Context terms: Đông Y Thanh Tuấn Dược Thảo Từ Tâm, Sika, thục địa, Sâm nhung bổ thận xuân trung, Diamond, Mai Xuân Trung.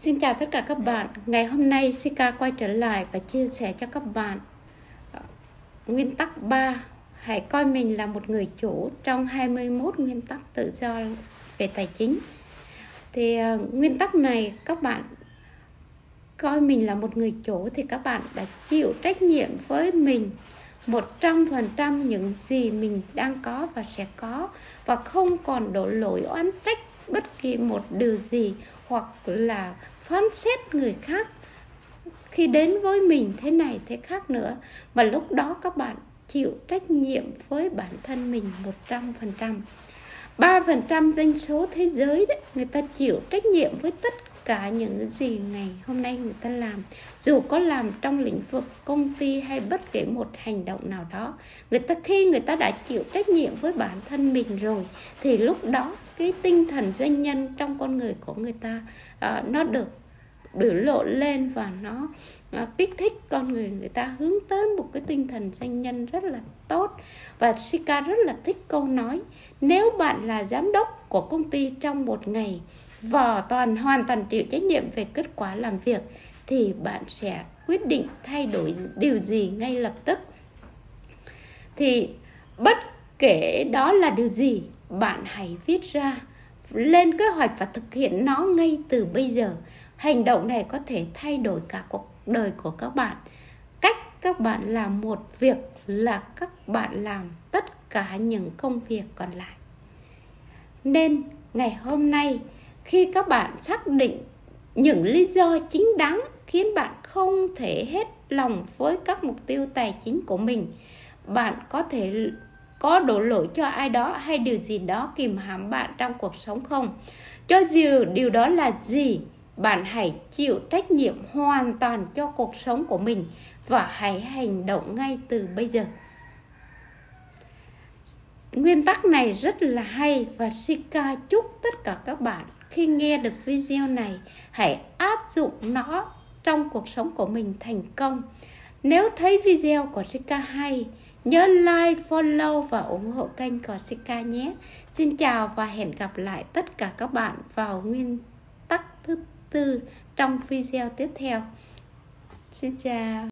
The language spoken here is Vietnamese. Xin chào tất cả các bạn. Ngày hôm nay Sika quay trở lại và chia sẻ cho các bạn nguyên tắc 3. Hãy coi mình là một người chủ trong 21 nguyên tắc tự do về tài chính. Thì nguyên tắc này, các bạn coi mình là một người chủ thì các bạn đã chịu trách nhiệm với mình 100% những gì mình đang có và sẽ có, và không còn đổ lỗi oán trách bất kỳ một điều gì hoặc là phán xét người khác khi đến với mình thế này thế khác nữa. Và lúc đó các bạn chịu trách nhiệm với bản thân mình 100%. 3% dân số thế giới đấy, người ta chịu trách nhiệm với tất cả những gì ngày hôm nay người ta làm, dù có làm trong lĩnh vực công ty hay bất kể một hành động nào đó. Khi người ta đã chịu trách nhiệm với bản thân mình rồi thì lúc đó cái tinh thần doanh nhân trong con người của người ta nó được biểu lộ lên, và nó kích thích con người người ta hướng tới một cái tinh thần doanh nhân rất là tốt. Và Sika rất là thích câu nói: nếu bạn là giám đốc của công ty trong một ngày và hoàn toàn chịu trách nhiệm về kết quả làm việc, thì bạn sẽ quyết định thay đổi điều gì ngay lập tức. Thì bất kể đó là điều gì, bạn hãy viết ra, lên kế hoạch và thực hiện nó ngay từ bây giờ. Hành động này có thể thay đổi cả cuộc đời của các bạn. Cách các bạn làm một việc là các bạn làm tất cả những công việc còn lại. Nên ngày hôm nay, khi các bạn xác định những lý do chính đáng khiến bạn không thể hết lòng với các mục tiêu tài chính của mình, bạn có thể có đổ lỗi cho ai đó hay điều gì đó kìm hãm bạn trong cuộc sống không? Cho dù điều đó là gì, bạn hãy chịu trách nhiệm hoàn toàn cho cuộc sống của mình và hãy hành động ngay từ bây giờ. Nguyên tắc này rất là hay, và Sika chúc tất cả các bạn khi nghe được video này hãy áp dụng nó trong cuộc sống của mình thành công. Nếu thấy video của Sika hay, nhớ like, follow và ủng hộ kênh của Sika nhé. Xin chào và hẹn gặp lại tất cả các bạn vào nguyên tắc thứ 4 trong video tiếp theo. Xin chào.